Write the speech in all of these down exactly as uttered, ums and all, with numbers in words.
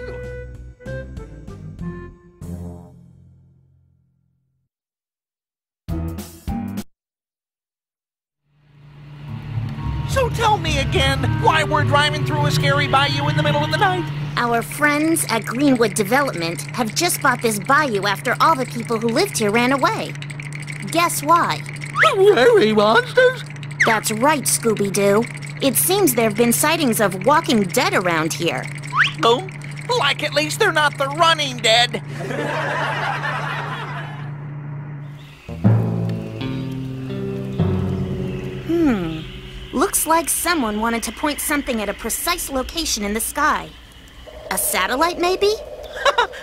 you doing? So tell me again why we're driving through a scary bayou in the middle of the night. Our friends at Greenwood Development have just bought this bayou after all the people who lived here ran away. Guess why? Scary monsters? That's right, Scooby-Doo. It seems there have been sightings of walking dead around here. Oh, like at least they're not the running dead. Hmm. Looks like someone wanted to point something at a precise location in the sky. A satellite, maybe?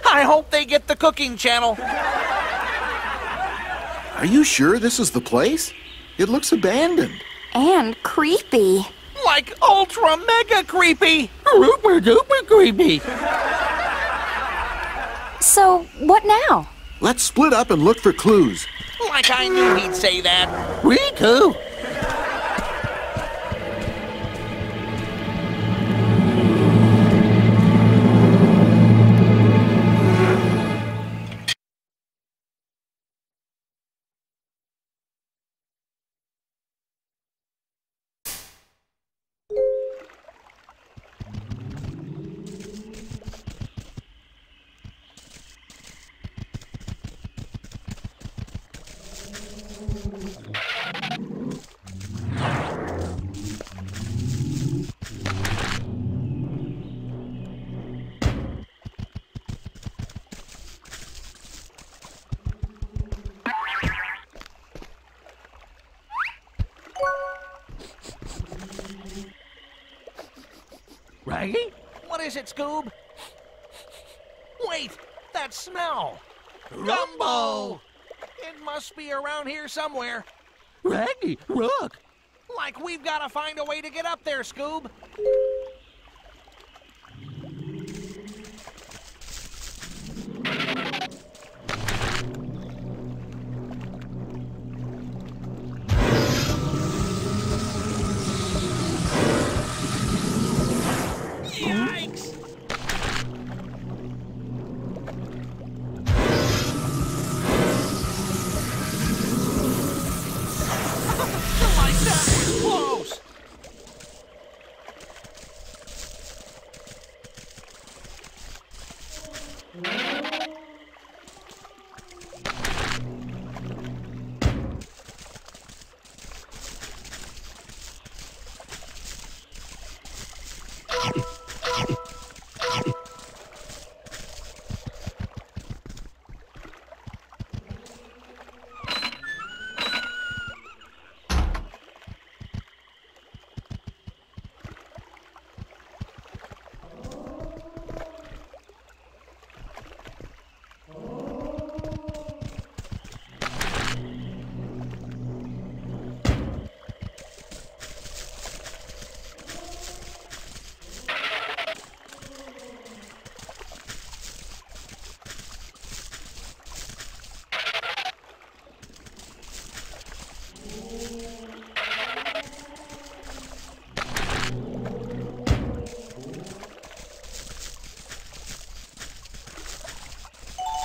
I hope they get the cooking channel. Are you sure this is the place? It looks abandoned. And creepy. Like ultra mega creepy. Super duper creepy. So, what now? Let's split up and look for clues. Like I knew he'd say that. Riku! Raggy? What is it, Scoob? Wait, that smell! Rumble! It must be around here somewhere. Raggy, look! Like we've got to find a way to get up there, Scoob.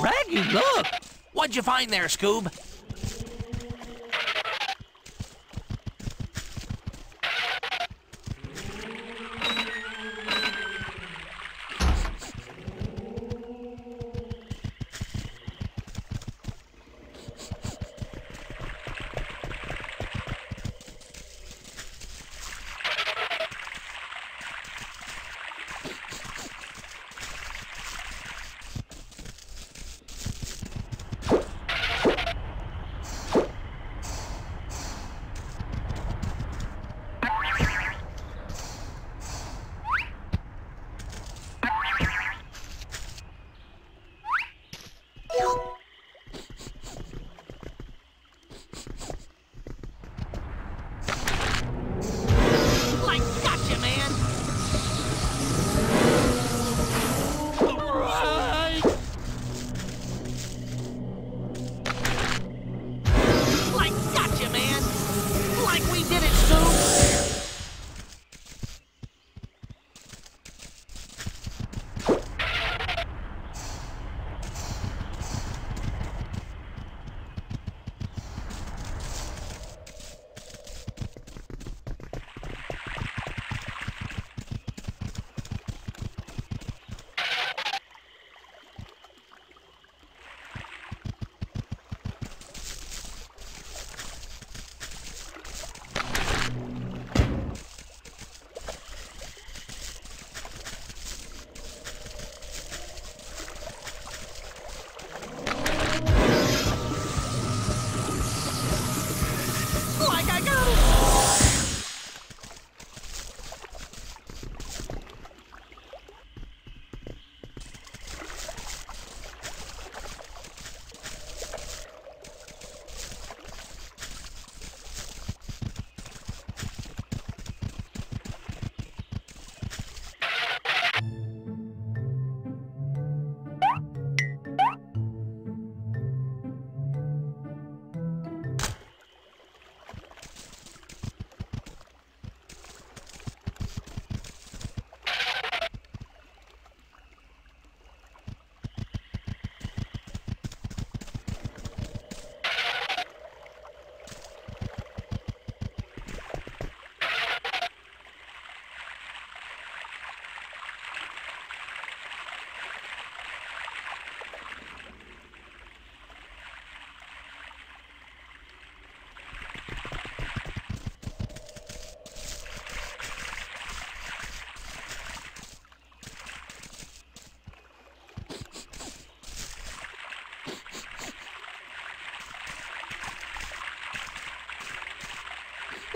Raggy, look! What'd you find there, Scoob?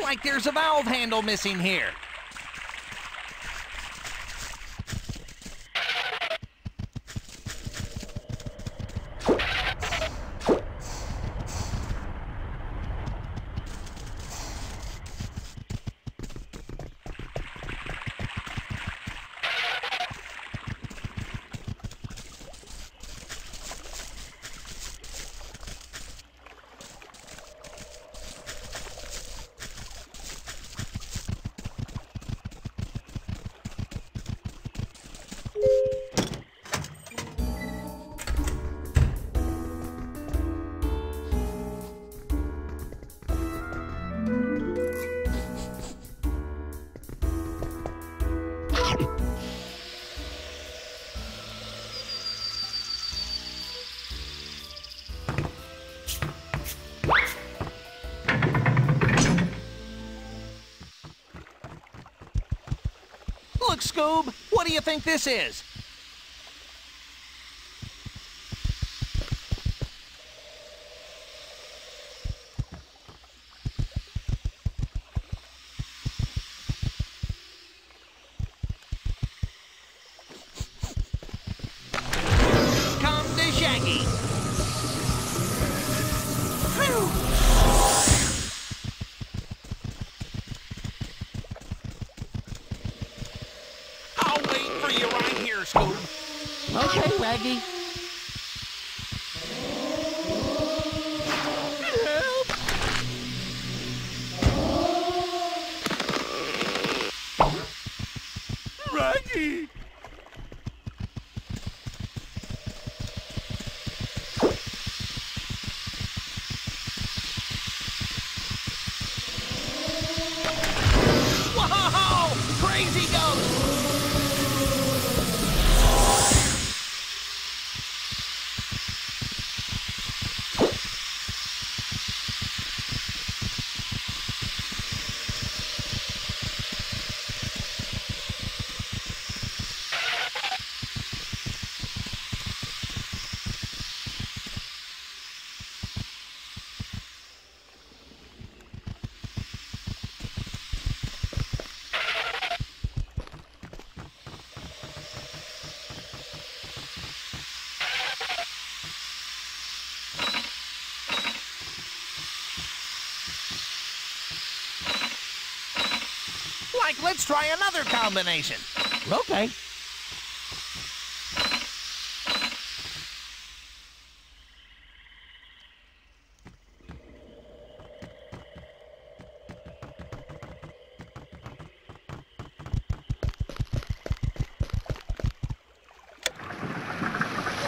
like there's a valve handle missing here. Look, Scoob, what do you think this is? Come to Shaggy. Whew. Okay, Waggy. Waggy! Whoa! Crazy ghost! Like, let's try another combination. Okay.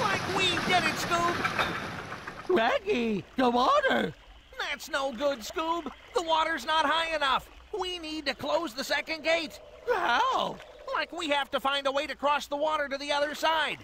Like we did it, Scoob. Waggy, the water. That's no good, Scoob. The water's not high enough. We need to close the second gate. How? Like we have to find a way to cross the water to the other side.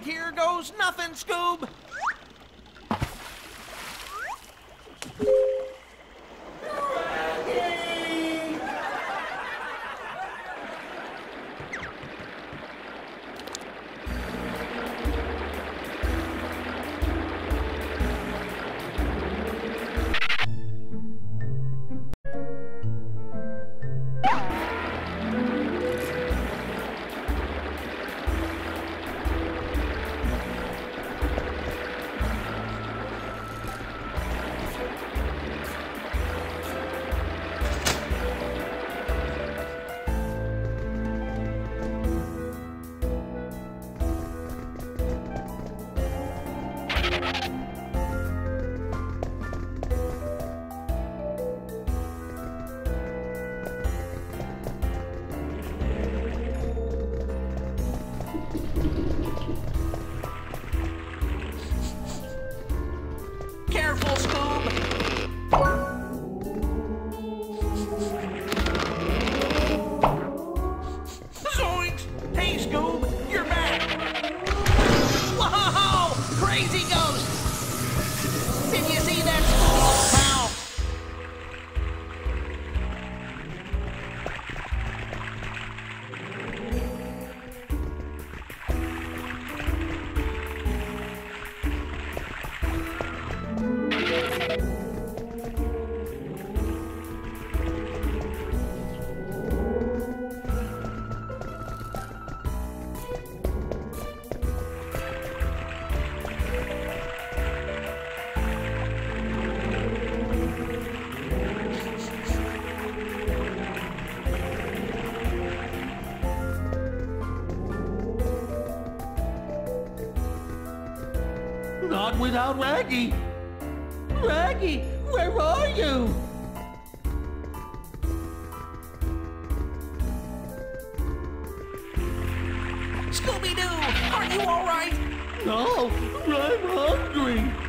Here goes nothing, Scoob! Not without Raggy! Raggy, where are you? Scooby-Doo, are you all right? No, I'm hungry!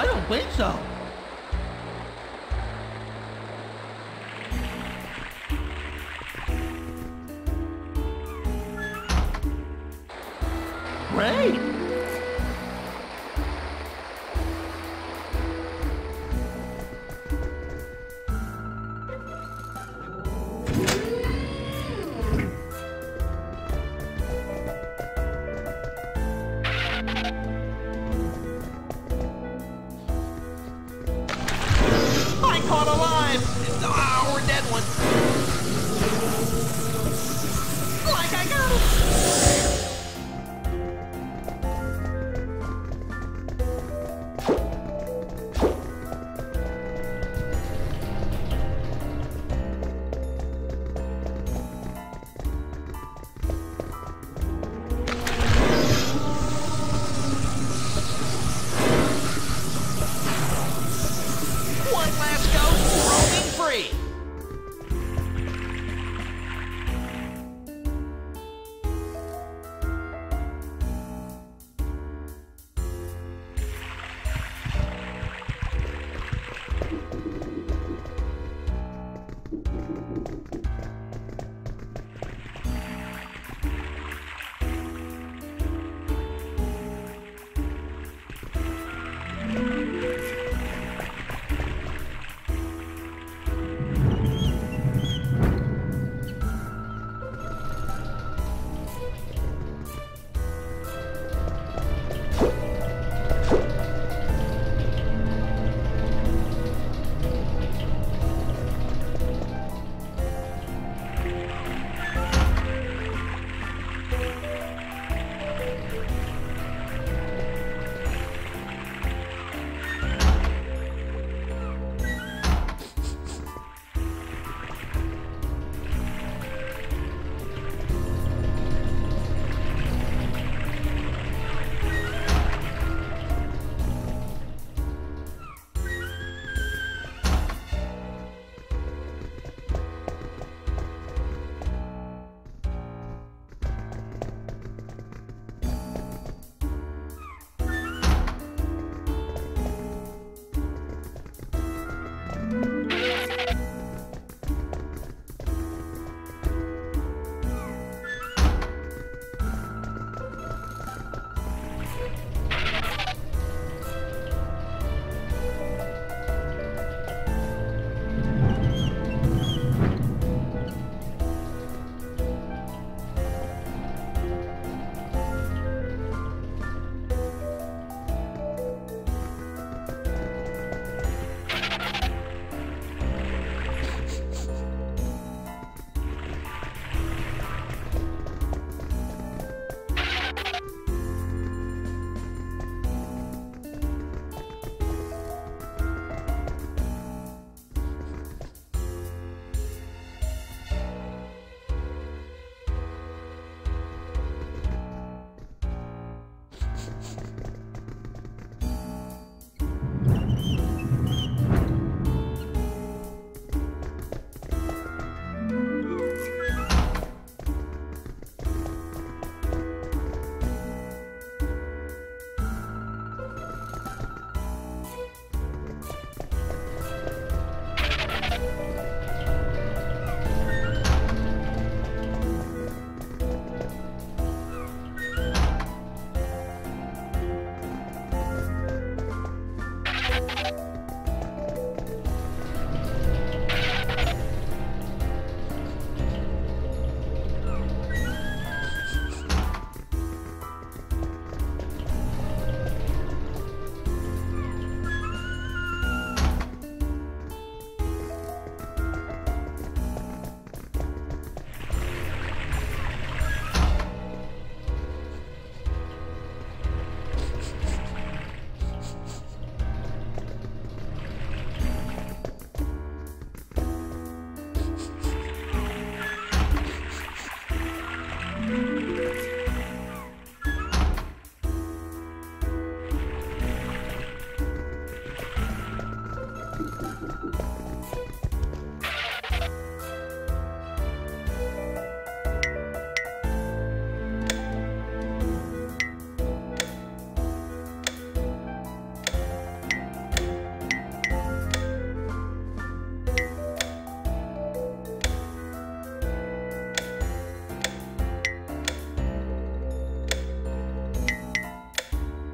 I don't think so. Great.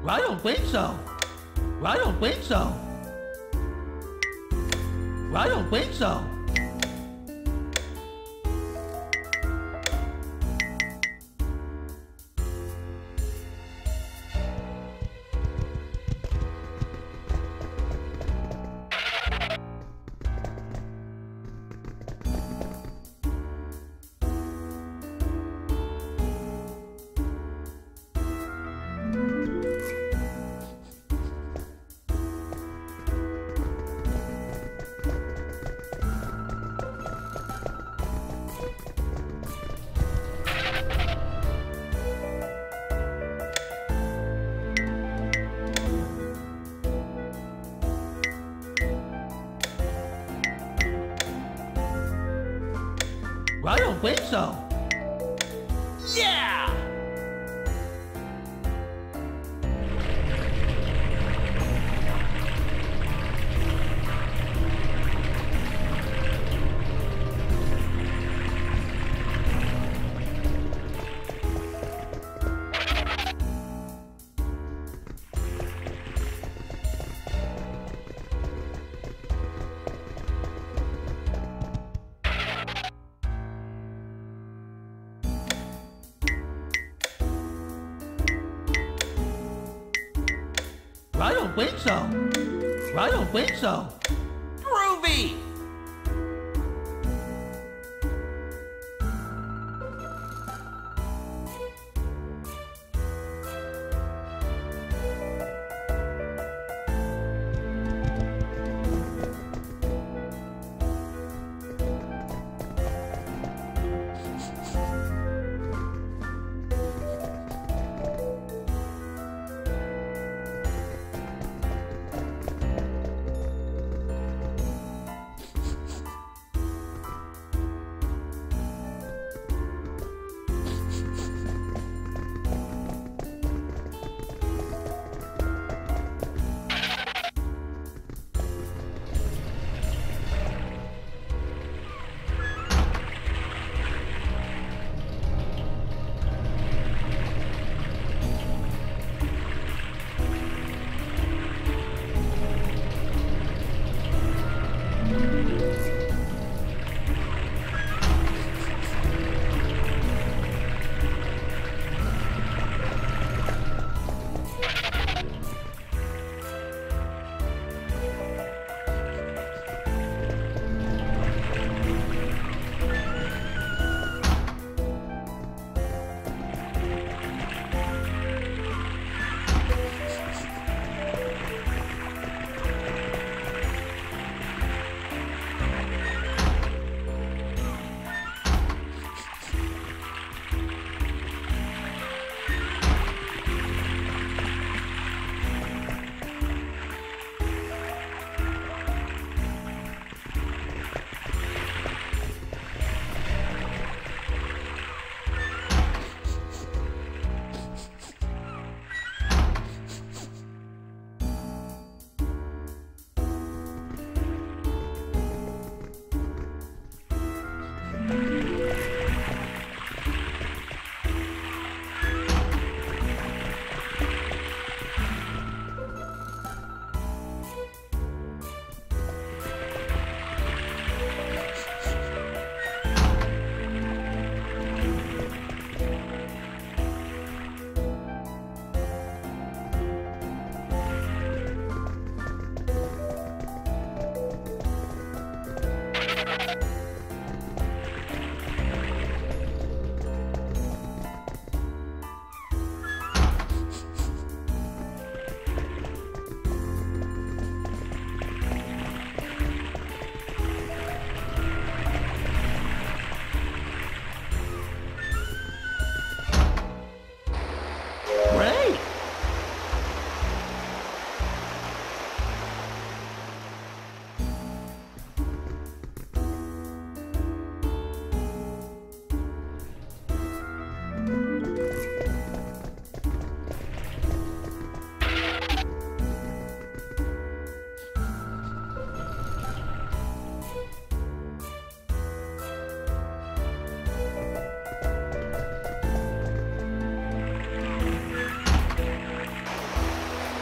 I don't think so. I don't think so. I don't think so. I don't think so. Yeah! I don't think so. I don't think so. Groovy!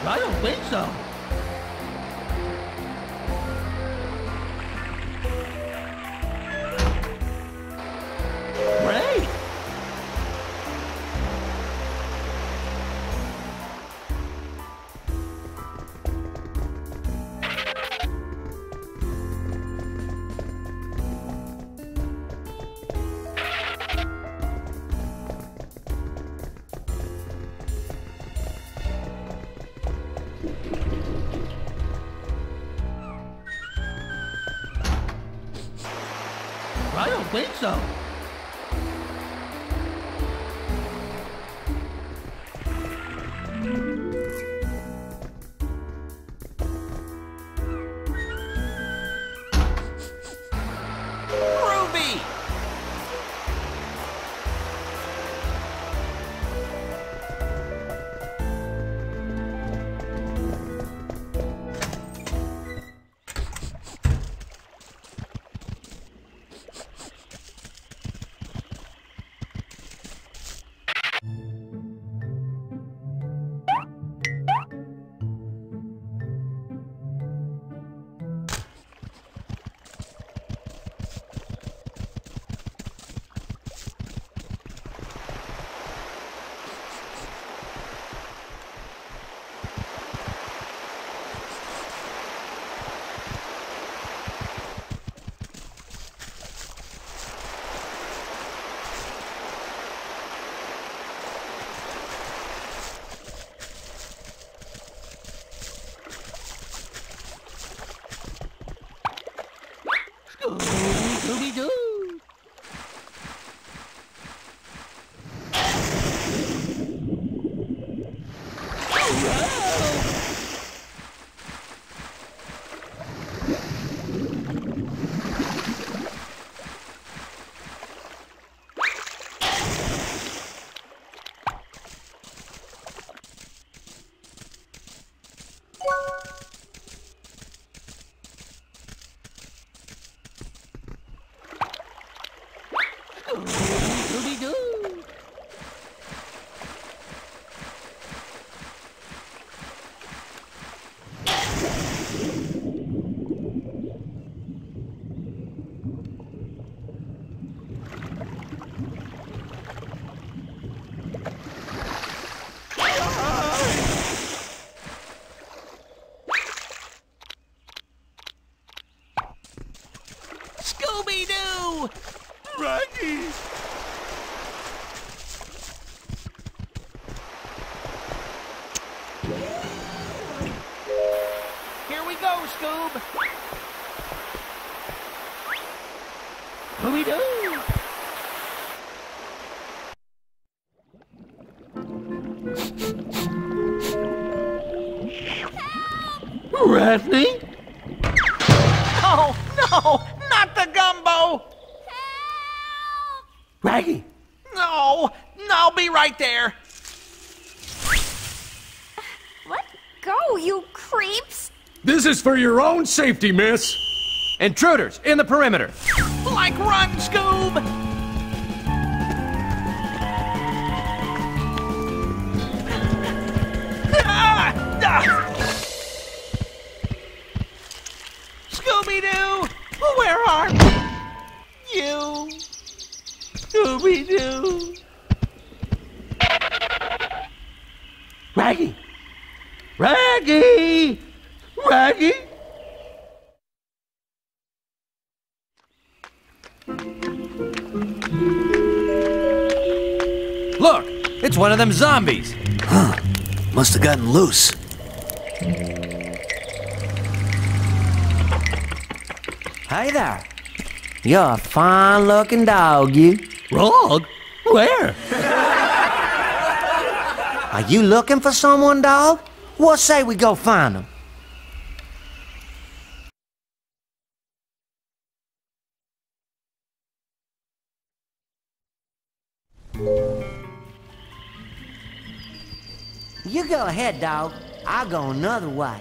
I don't think so. Great. I don't think so. Scooby-Doo! Scooby-Doo! Raggy! Here we go, Scoob! Scooby-Doo! Help! Rattling? Oh, no! Not the gumbo! Help! Raggy! No! I'll be right there! Let go, you creeps! This is for your own safety, miss! Intruders, in the perimeter! Like run, Scoob! Ah! Ah! Scooby-Doo! Where are you? Scooby-Doo! Raggy! Raggy! Raggy! Look! It's one of them zombies! Huh. Must have gotten loose. Hey there. You're a fine-looking dog, you. Dog? Where? Are you looking for someone, dog? What say we go find them? You go ahead, dog. I'll go another way.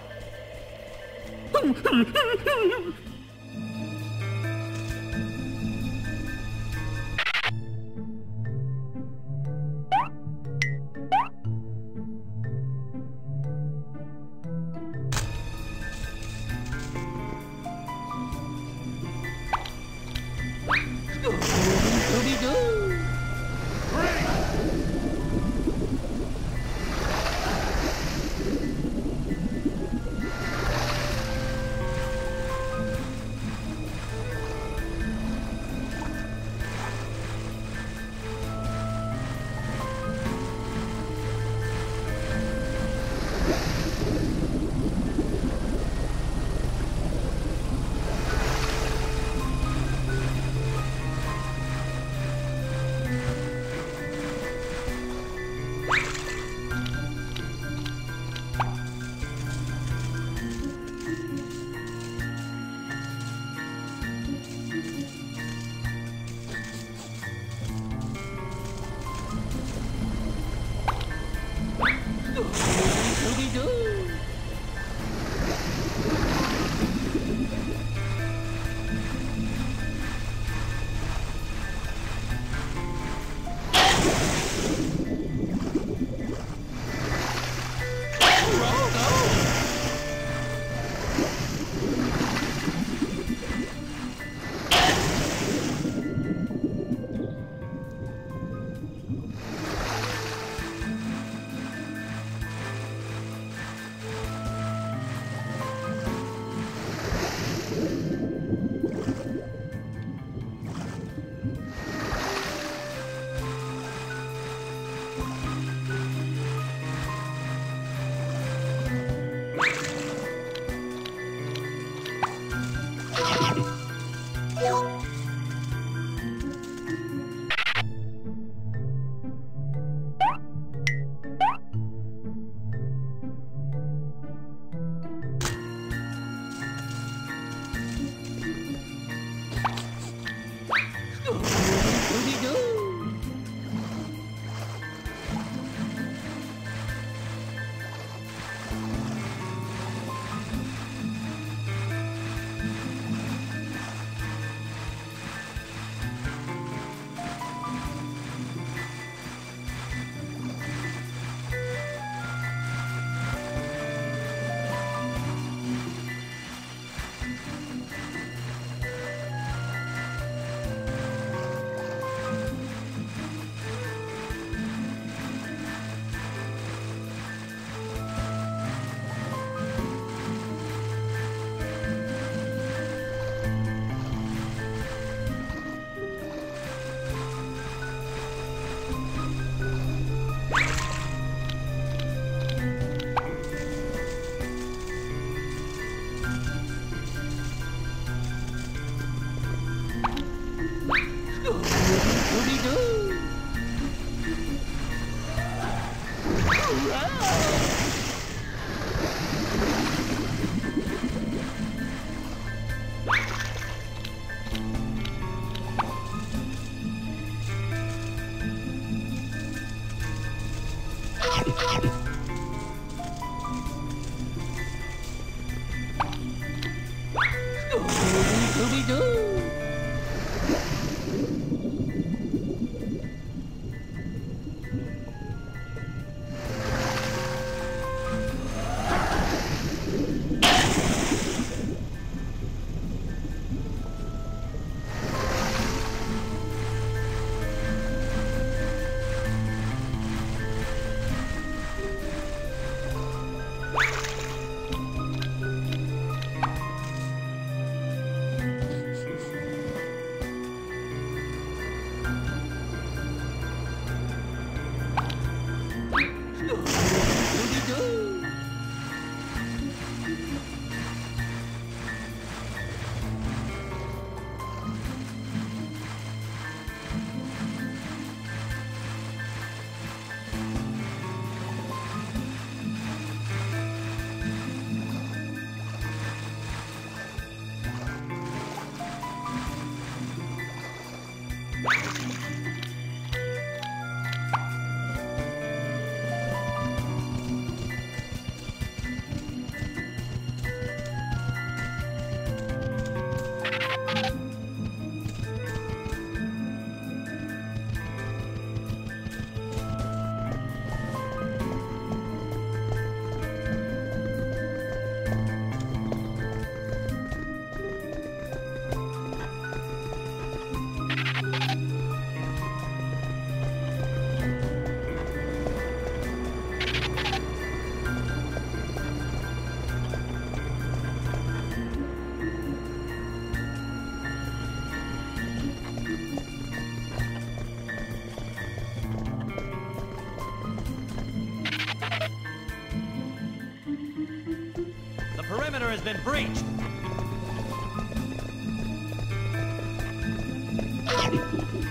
Has been breached.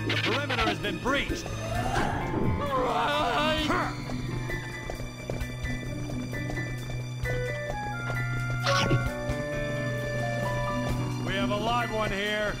The perimeter has been breached. Right. We have a live one here.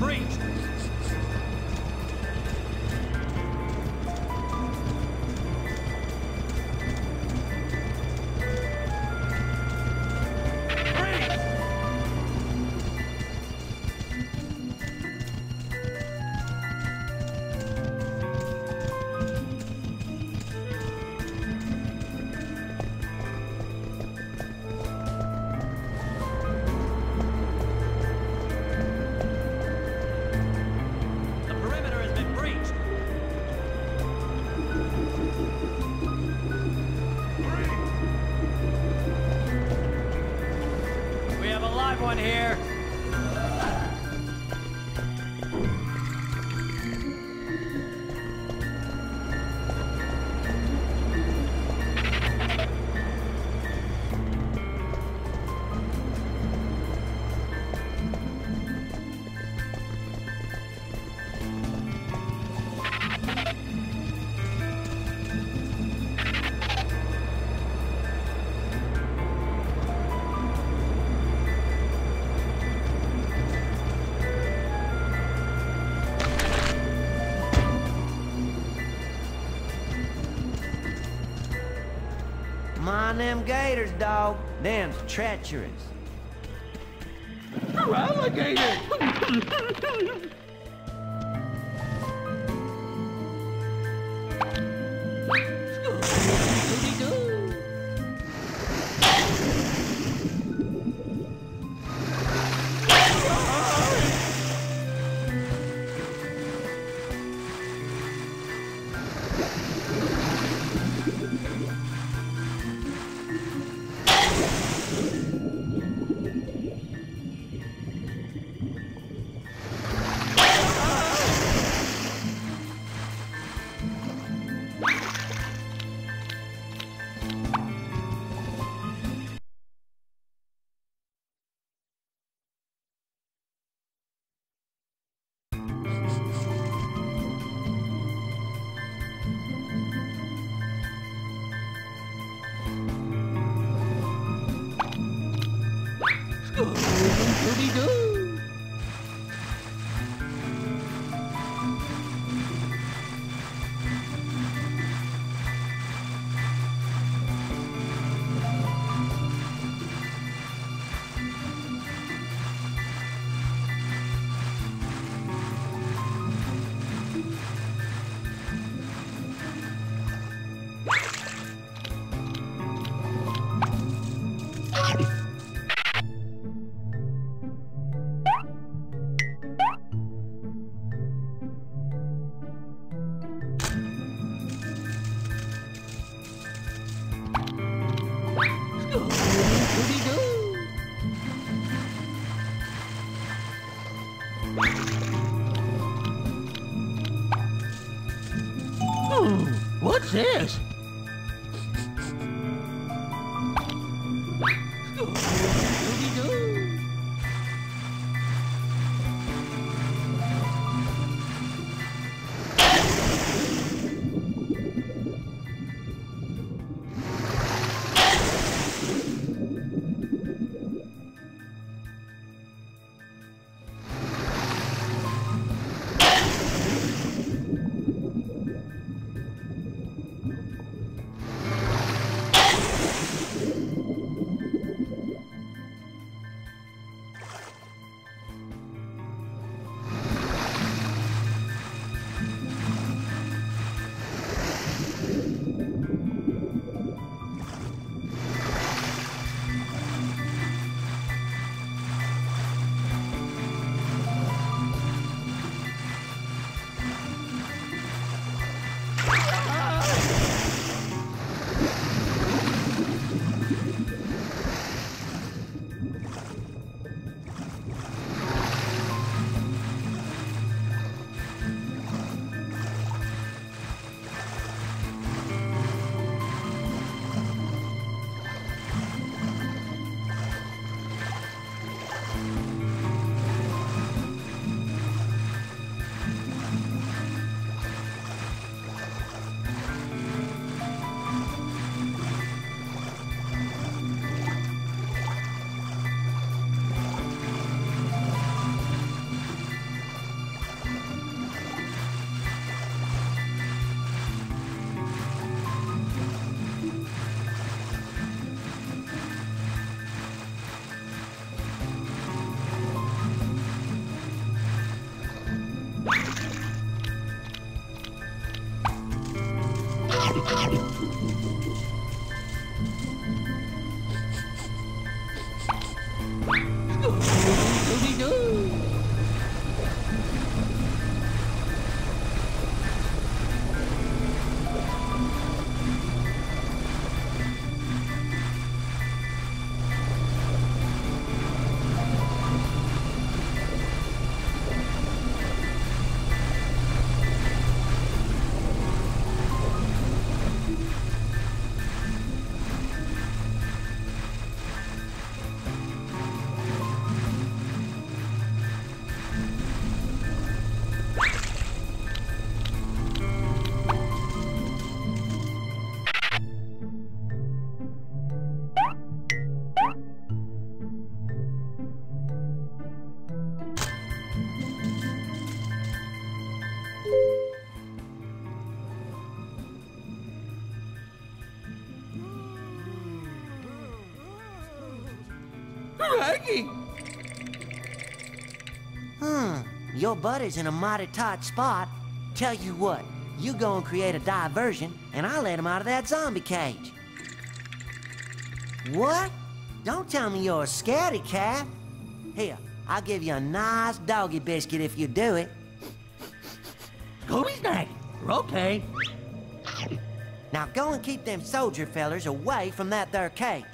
breached. One here. Mind them gators, dog. Them's treacherous. Oh, alligator! Scooby-Doo! What's this? Mm-hmm. Hmm, your buddy's in a mighty tight spot. Tell you what, you go and create a diversion, and I'll let him out of that zombie cage. What? Don't tell me you're a scaredy cat. Here, I'll give you a nice doggy biscuit if you do it. Scooby's night. We're okay. Now go and keep them soldier fellers away from that there cage.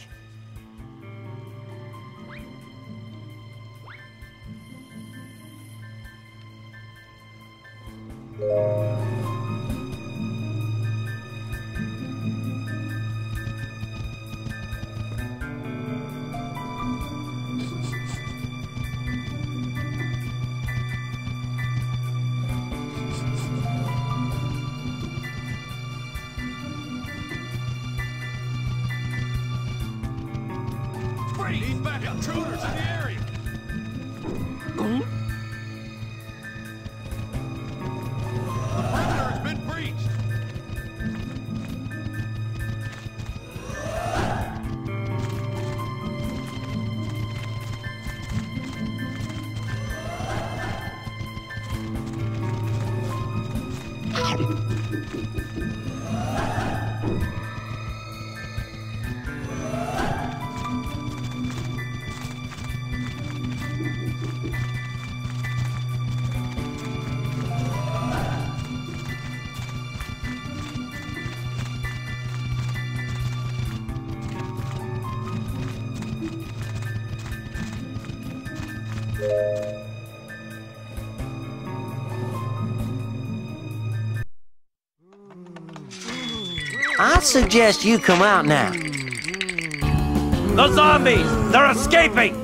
I suggest you come out now. The zombies! They're escaping!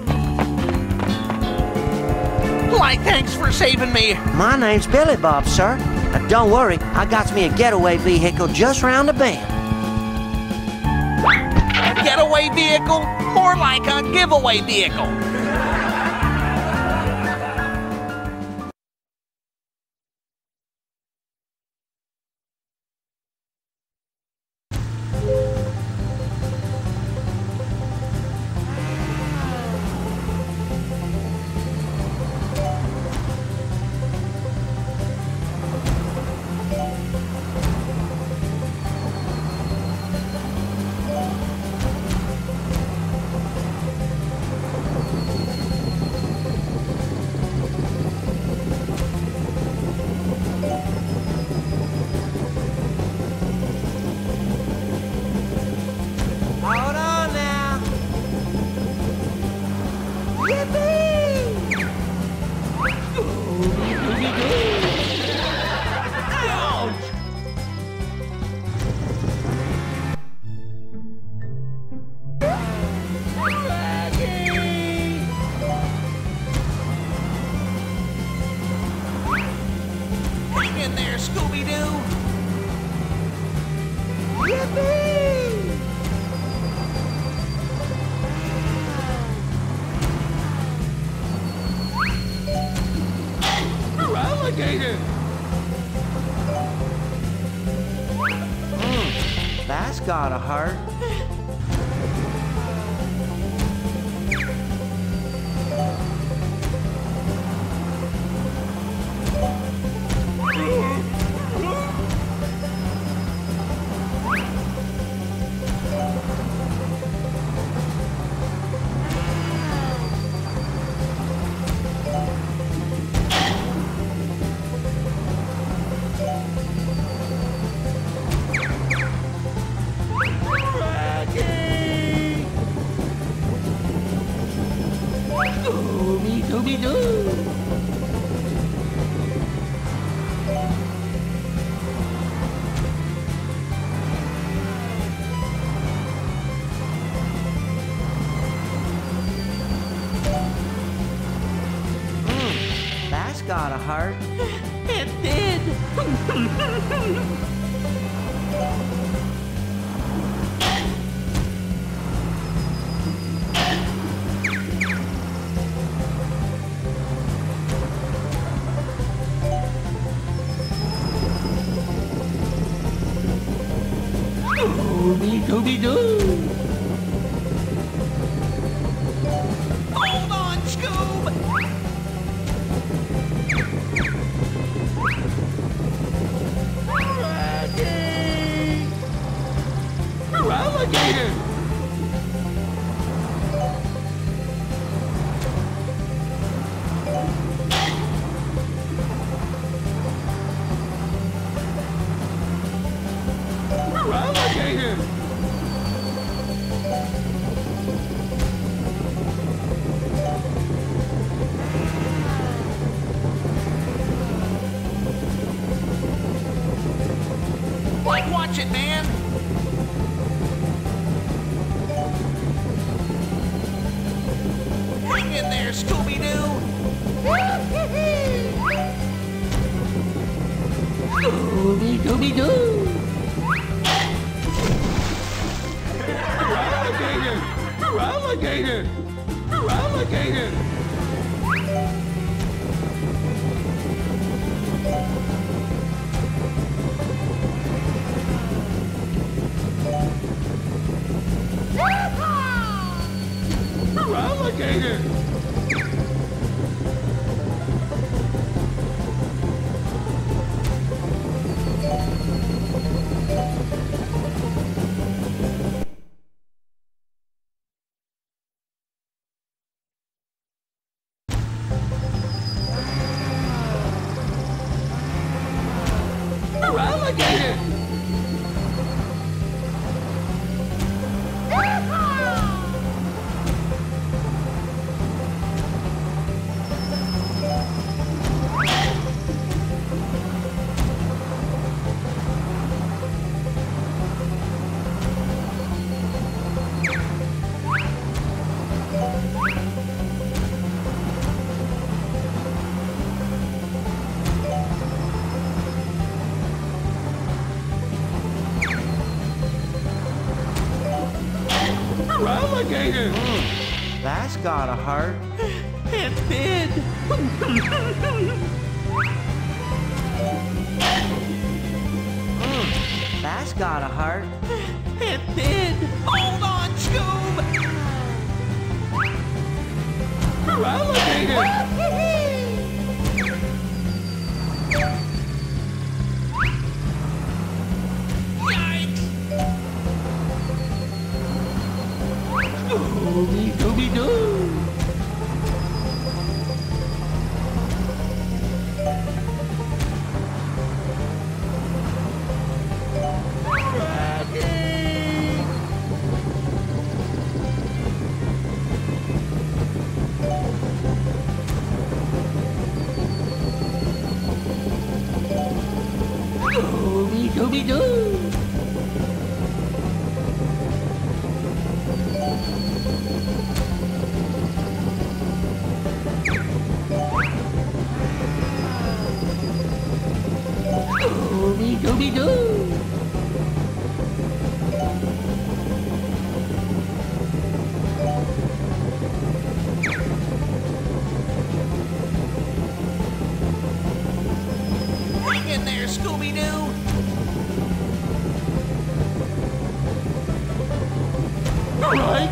Why, thanks for saving me. My name's Billy Bob, sir. Now, don't worry, I got me a getaway vehicle just round the bend. A getaway vehicle? More like a giveaway vehicle. Gotta hurt. ought to hurt. It did. Scooby-Doo. Hold on, Scoob. Alligator! Alligator! Like, watch it, man! In there, Scooby-Doo! Scooby-Dooby-Doo! Alligator! Alligator! Alligator! Alligator! Alligator! Alligator! Mm, that's gotta hurt. It did. mm, that's gotta hurt. It did. Hold on, Scoob! Alligator! Scooby-Doo! Scooby-Doo! Scooby-Doo! Hang in there, Scooby-Doo! All right!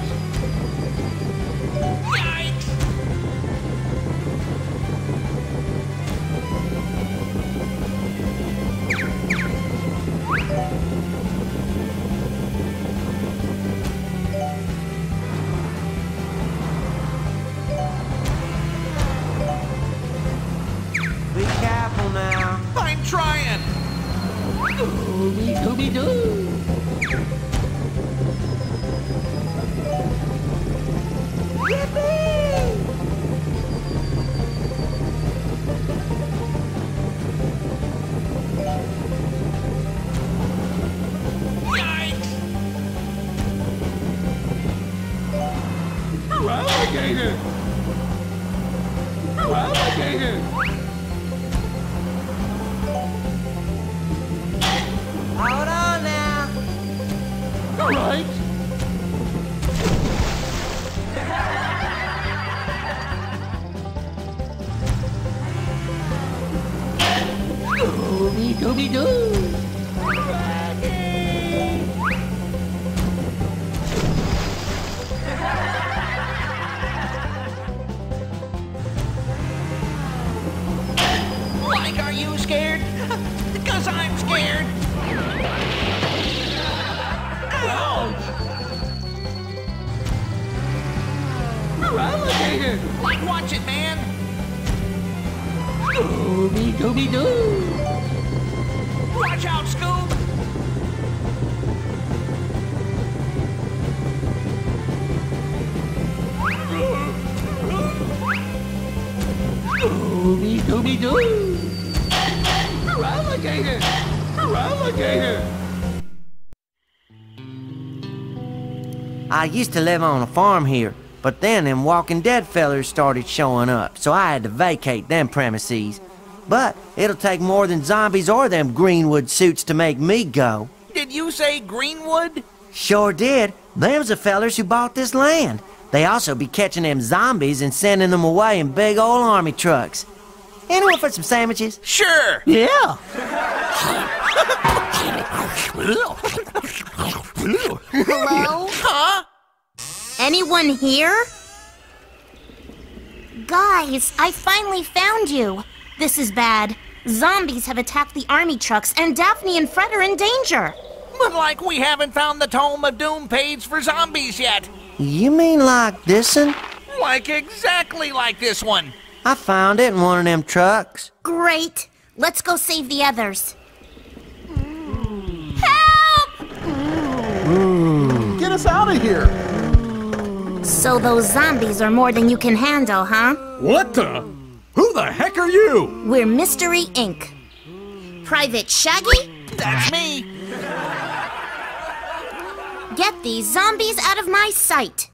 Trying. Scooby Dooby Doo. Yippee! Yikes! Alligator! Alligator! right. Scooby-Doo! Like, are you scared? Because I'm scared! Ouch! Alligator! Like, watch it, man! Scooby-Dooby-Doo! Watch out, Scoob! Scooby-Dooby-Doo! Alligator! Alligator! I used to live on a farm here, but then them Walking Dead fellers started showing up, so I had to vacate them premises. But it'll take more than zombies or them Greenwood suits to make me go. Did you say Greenwood? Sure did. Them's the fellers who bought this land. They also be catching them zombies and sending them away in big old army trucks. Anyone for some sandwiches? Sure. Yeah. Hello? Huh? Anyone here? Guys, I finally found you. This is bad. Zombies have attacked the army trucks, and Daphne and Fred are in danger. But like we haven't found the Tome of Doom page for zombies yet. You mean like this one? Like exactly like this one. I found it in one of them trucks. Great. Let's go save the others. Mm. Help! Mm. Get us out of here. So those zombies are more than you can handle, huh? What the? Who the heck are you? We're Mystery Incorporated. Private Shaggy? That's me! Get these zombies out of my sight!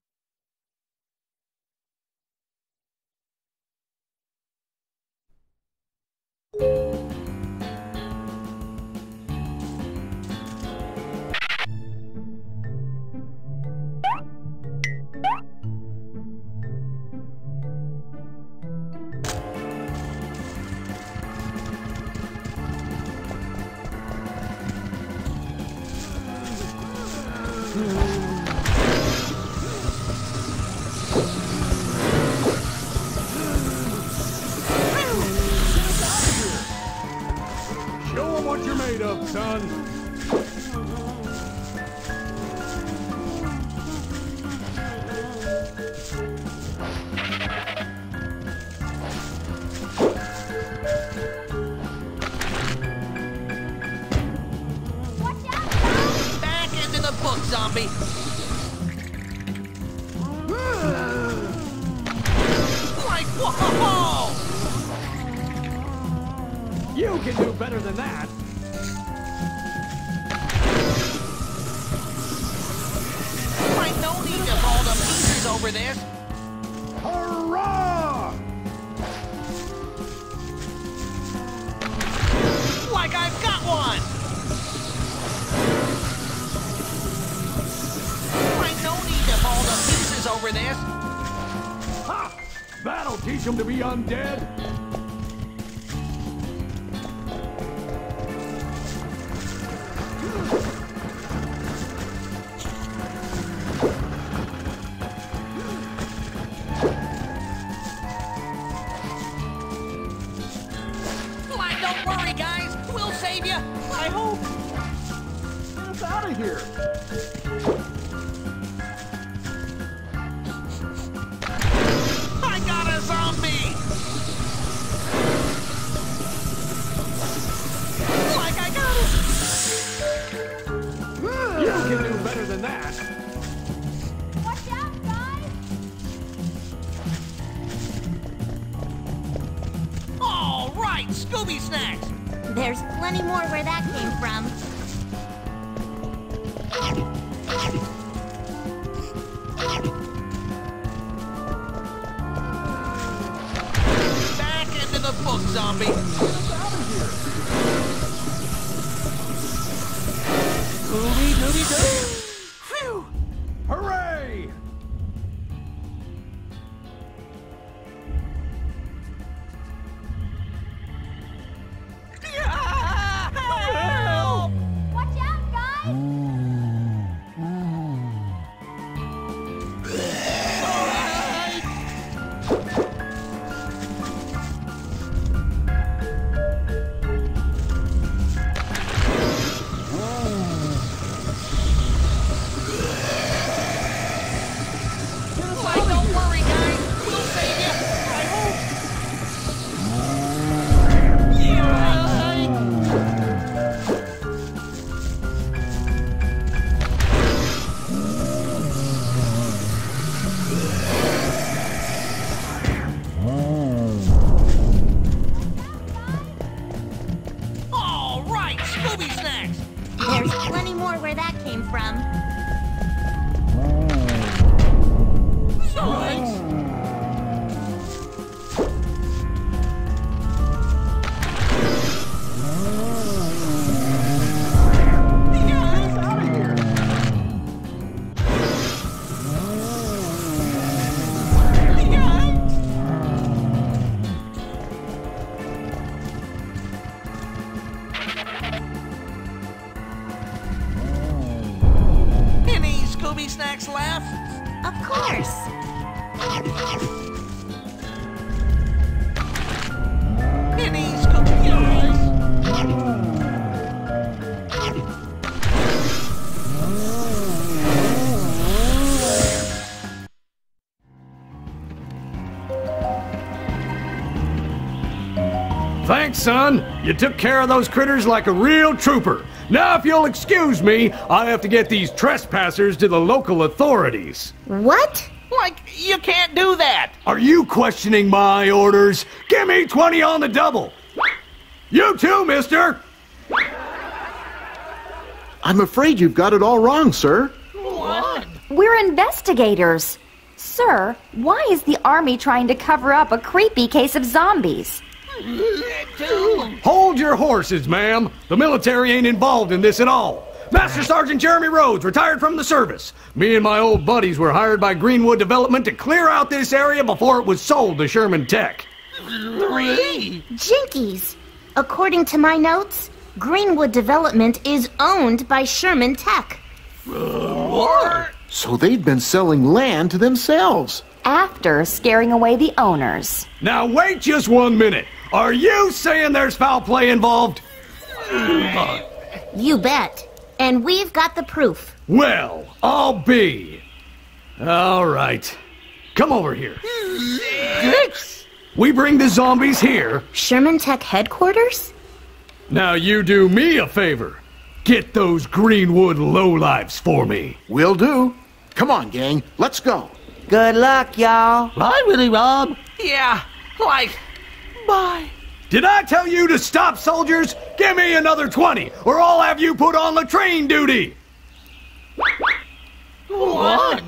Zombie. Like, whoa! You can do better than that. I don't need to fall to pieces over this. Hurrah! Like, I've got one. All the pieces over this. Ha! That'll teach them to be undead. Like, don't worry, guys. We'll save you. I hope. Get us out of here. Scooby snacks! There's plenty more where that came from. Back into the book, zombie! Get us out of here! Scooby-Dooby-Doo! came from. Thanks, son. You took care of those critters like a real trooper. Now, if you'll excuse me, I'll have to get these trespassers to the local authorities. What? Like, you can't do that. Are you questioning my orders? Give me twenty on the double. You too, mister. I'm afraid you've got it all wrong, sir. What? We're investigators. Sir, why is the army trying to cover up a creepy case of zombies? Hold your horses, ma'am. The military ain't involved in this at all. Master Sergeant Jeremy Rhodes retired from the service. Me and my old buddies were hired by Greenwood Development to clear out this area before it was sold to Sherman Tech. Three? Jinkies. According to my notes, Greenwood Development is owned by Sherman Tech. What? So they've been selling land to themselves. After scaring away the owners. Now wait just one minute. Are you saying there's foul play involved? You bet. And we've got the proof. Well, I'll be. All right. Come over here. We bring the zombies here. Sherman Tech headquarters? Now you do me a favor. Get those Greenwood lowlifes for me. Will do. Come on, gang. Let's go. Good luck, y'all. Bye, Willie Rob. Yeah, like... Bye. Did I tell you to stop, soldiers? Give me another twenty, or I'll have you put on latrine duty. What?